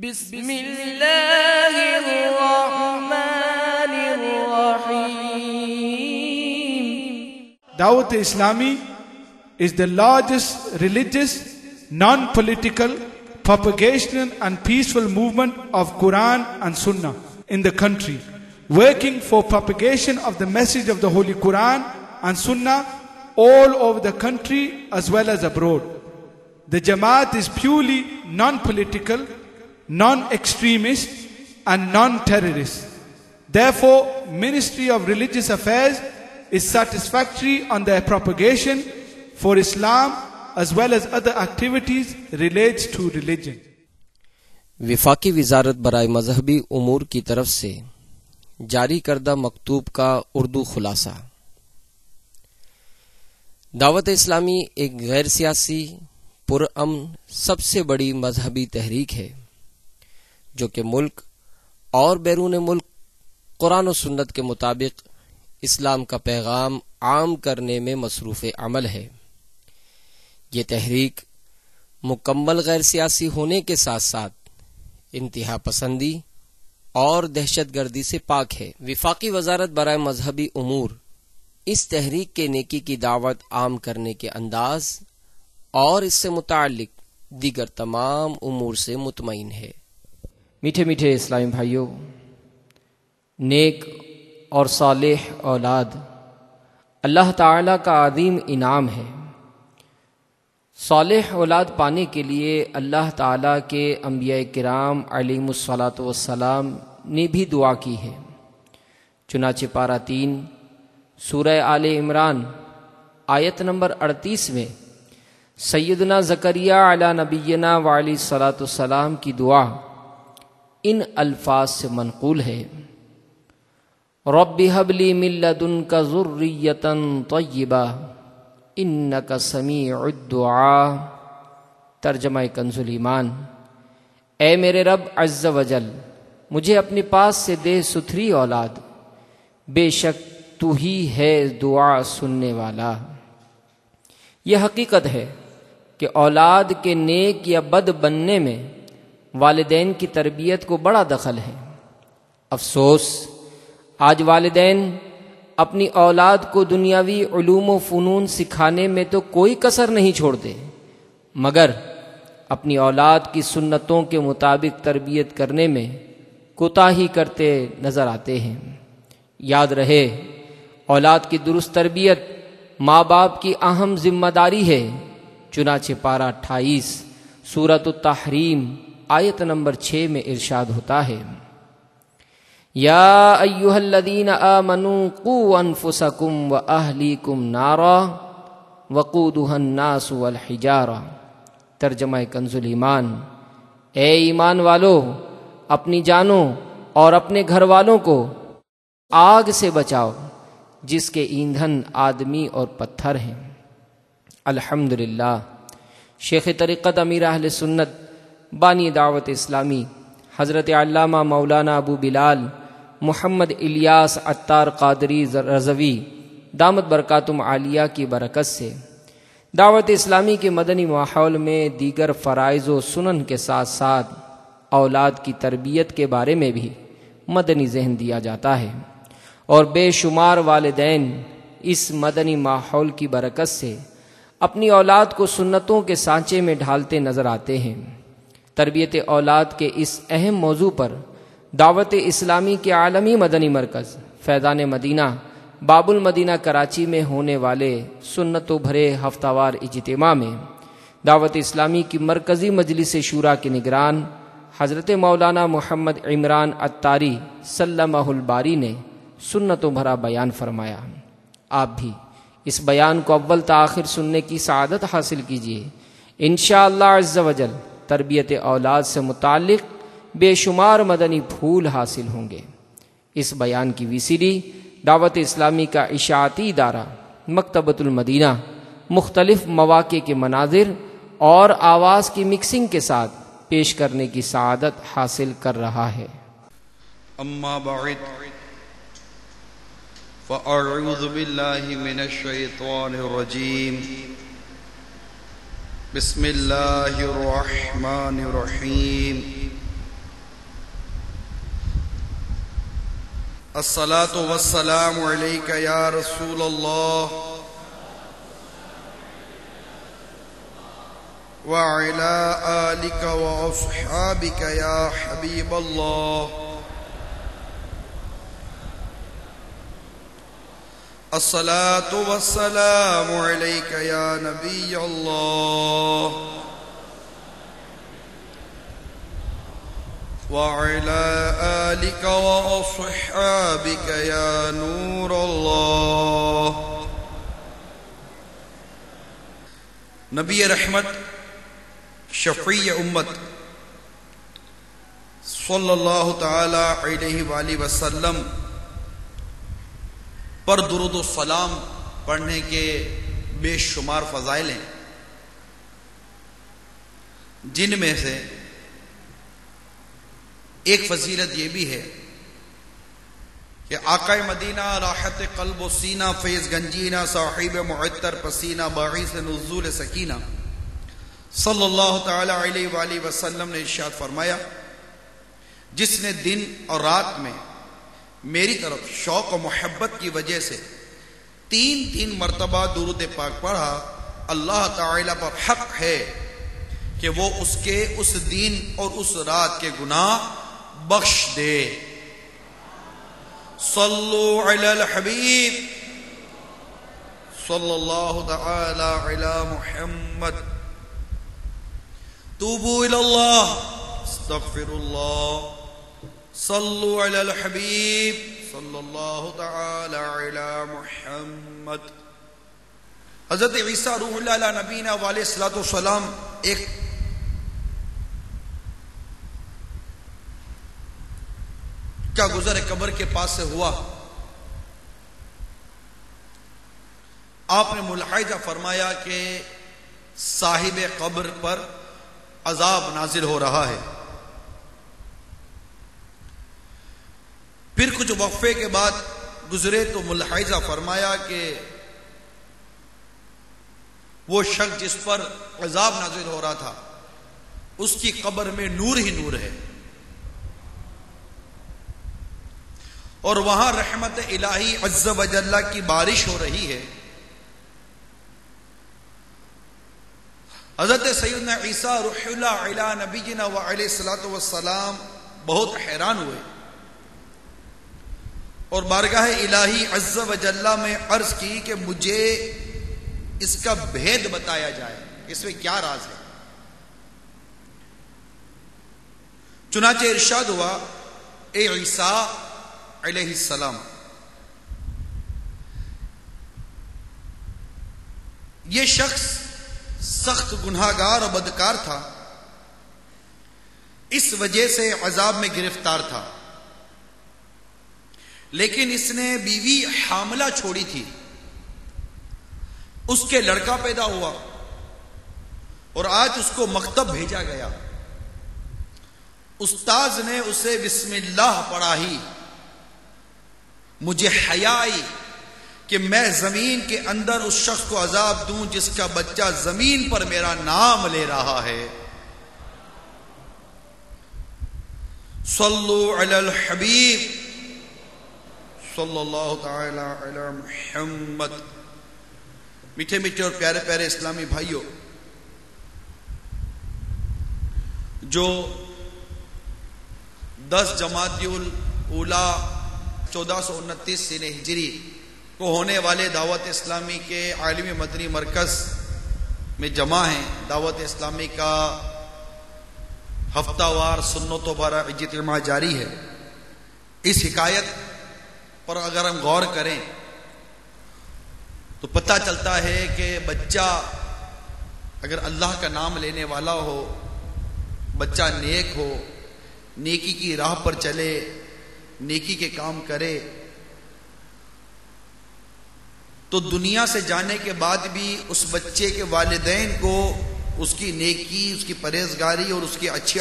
Dawat-e-Islami is the largest religious, non-political, propagational and peaceful movement of Quran and Sunnah in the country, working for propagation of the message of the Holy Quran and Sunnah all over the country as well as abroad. The Jamaat is purely non-political, non-extremist and non-terrorist. Therefore, Ministry of Religious Affairs is satisfactory on their propagation for Islam as well as other activities related to religion. विफाकी वजारत बराए मजहबी उमूर की तरफ से जारी करदा मकतूब का उर्दू खुलासा। दावत इस्लामी एक गैर सियासी पुरअमन सबसे बड़ी मजहबी तहरीक है जो कि मुल्क और बैरून मुल्क कुरान और सुन्नत के मुताबिक इस्लाम का पैगाम आम करने में मसरूफ़ अमल है। ये तहरीक मुकम्मल गैर सियासी होने के साथ साथ इंतहा पसंदी और दहशत गर्दी से पाक है। विफाकी वजारत बराए मजहबी उमूर इस तहरीक के नेकी की दावत आम करने के अंदाज और इससे मुताल्लिक दीगर तमाम उमूर से मुतमईन है। मीठे मीठे इस्लामी भाइयों, नेक और सालेह औलाद अल्लाह ताला का अदीम इनाम है। सालेह औलाद पाने के लिए अल्लाह ताला के अंबिया किराम अलैहिमुस्सलातु वस्सलाम ने भी दुआ की है। चुनाचे पारा 3 सूरह आले इमरान आयत नंबर 38 में सैयदना ज़करिया अला नबीना वाली सलातु सलाम की दुआ इन अल्फाज से मनकूल है। रब्बि हबली मिन लदुनका ज़ुर्रियतन तय्यबा इन्नका समीउद दुआ। तर्जमा कंजुल ईमान। ए मेरे रब अज़्ज़ वजल, मुझे अपने पास से दे सुथरी औलाद, बेशक तू ही है दुआ सुनने वाला। यह हकीकत है कि औलाद के नेक या बद बनने में वालिदैन की तरबियत को बड़ा दखल है। अफसोस आज वालिदैन अपनी औलाद को दुनियावी उलूम व फ़नून सिखाने में तो कोई कसर नहीं छोड़ते, मगर अपनी औलाद की सुन्नतों के मुताबिक तरबियत करने में कोताही करते नज़र आते हैं। याद रहे, औलाद की दुरुस्त तरबियत माँ बाप की अहम जिम्मेदारी है। चुनाचे पारा 28 सूरत ताहरीम आयत नंबर 6 में इरशाद होता है, या अय्युहल्लज़ीना आमनू कू अनफुसकुम व अहलीकुम नारा वक़ूदुहन्नासु वल हिजारा। तर्जमा कंजुल ईमान। ए ईमान वालो, अपनी जानों और अपने घर वालों को आग से बचाओ जिसके ईंधन आदमी और पत्थर हैं। अल्हम्दुलिल्लाह, शेख तरीक़त अमीर अहले सुन्नत बानी दावत इस्लामी हज़रत अल्लामा मौलाना अबू बिलाल मुहम्मद इलियास अत्तार क़ादरी रज़वी दामत बरकातुहुमुल आलिया की बरकत से दावत इस्लामी के मदनी माहौल में दीगर फ़राइज़ व सुनन के साथ साथ औलाद की तरबियत के बारे में भी मदनी जहन दिया जाता है और बेशुमार वालिदैन इस मदनी माहौल की बरकत से अपनी औलाद को सुन्नतों के सांचे में ढालते नज़र आते हैं। तरबियत औलाद के इस अहम मौजू पर दावत इस्लामी के आलमी मदनी मरकज़ फैज़ान मदीना बाबुल मदीना कराची में होने वाले सुन्नतों भरे हफ्तावार इज्तिमा में दावत इस्लामी की मरकज़ी मजलिस शूरा के निगरान हज़रत मौलाना मोहम्मद इमरान अत्तारी सल्लल्लाहुल बारी ने सुन्नतों भरा बयान फरमाया। आप भी इस बयान को अव्वल ता आखिर सुनने की सआदत हासिल कीजिए। इंशाअल्लाह अज़्ज़ा वजल तरबियत औलाद से मुतालिक बेशुमार मदनी फूल हासिल होंगे। इस बयान की वीसीडी दावत इस्लामी का इशाअती इदारा मकतबतुल-मदीना मुख्तलिफ मवाक़े के मनाजिर और आवाज़ की मिक्सिंग के साथ पेश करने की सआदत हासिल कर रहा है। अम्मा बाद فأعوذ بالله من الشيطان الرجيم بسم الله الرحمن الرحيم अस्सलातु वस्सलामु अलैका या रसूल अल्लाह व अला आलिका व असहाबिका या हबीब अल्लाह। अस्सलातु वस्सलामु अलैका या नबी अल्लाह وعلى آلك وأصحابك يا نور الله। नबी रहमत शफीए उम्मत सल्लल्लाहु तआला अलैहि व आलिहि वसल्लम पर दुरूद व सलाम पढ़ने के बेशुमार फजाइल हैं, जिनमें से एक फजीलत यह भी है कि आकाए मदीना राहत कल्ब सीना फैज़ गंजीना साहिब मुअत्तर पसीना बाईस नुज़ूल सकीना सल्लल्लाहु तआला अलैहि व आलिहि वसल्लम ने इरशाद फरमाया, जिसने दिन और रात में मेरी तरफ शौक़ और मोहब्बत की वजह से तीन तीन मरतबा दुरूद पाक पढ़ा, अल्लाह तआला पर हक है कि वो उसके उस दिन और उस रात के गुनाह बख्श दे। सल्लू अलल हबीब सल्लल्लाहु तआला अला मुहम्मद। तूबू इलल्लाह अस्तगफिरुल्लाह। सल्लू अलल हबीब सल्लल्लाहु तआला अला मुहम्मद। हजरत ईसा रूहुल्लाह अला नबीना अलैहिस्सलातु वस्सलाम एक का गुजर कब्र के पास से हुआ। आपने मुलाहिजा फरमाया कि साहिब कब्र पर अजाब नाजिल हो रहा है। फिर कुछ वक्फे के बाद गुजरे तो मुलाहिजा फरमाया कि वो शख्स जिस पर अजाब नाजिल हो रहा था उसकी कब्र में नूर ही नूर है और वहां रहमत इलाही अज़्ज़ा व जल्ला की बारिश हो रही है। हजरत सैयदना ईसा रूहुल्लाह अला नबीना व अलैहिस्सलातु वस्सलाम बहुत हैरान हुए और बारगाह इलाही अज़्ज़ा व जल्ला में अर्ज की कि मुझे इसका भेद बताया जाए, इसमें क्या राज है। चुनाचे इरशाद हुआ, ए ईसा अलैहिस्सलाम, यह शख्स सख्त गुनहगार और बदकार था, इस वजह से अजाब में गिरफ्तार था, लेकिन इसने बीवी हामला छोड़ी थी, उसके लड़का पैदा हुआ और आज उसको मकतब भेजा गया। उस्ताद ने उसे बिस्मिल्लाह पढ़ा ही मुझे हया आई कि मैं जमीन के अंदर उस शख्स को अजाब दूं जिसका बच्चा जमीन पर मेरा नाम ले रहा है। सल्लू अलल हबीब सल्लल्लाहु तआला अला मुहम्मद। मीठे मीठे और प्यारे प्यारे इस्लामी भाइयों, जो 10 जमातियुल उला 1429 सीने हिजरी को होने वाले दावत इस्लामी के आलमी मदनी मरकज़ में जमा हैं। दावत इस्लामी का हफ्तावार सुन्नतों पर इज्तिमा जारी है। इस हिकायत पर अगर हम गौर करें तो पता चलता है कि बच्चा अगर अल्लाह का नाम लेने वाला हो, बच्चा नेक हो, नेकी की राह पर चले, नेकी के काम करे, तो दुनिया से जाने के बाद भी उस बच्चे के वालिदैन को उसकी नेकी, उसकी परहेजगारी और उसकी अच्छी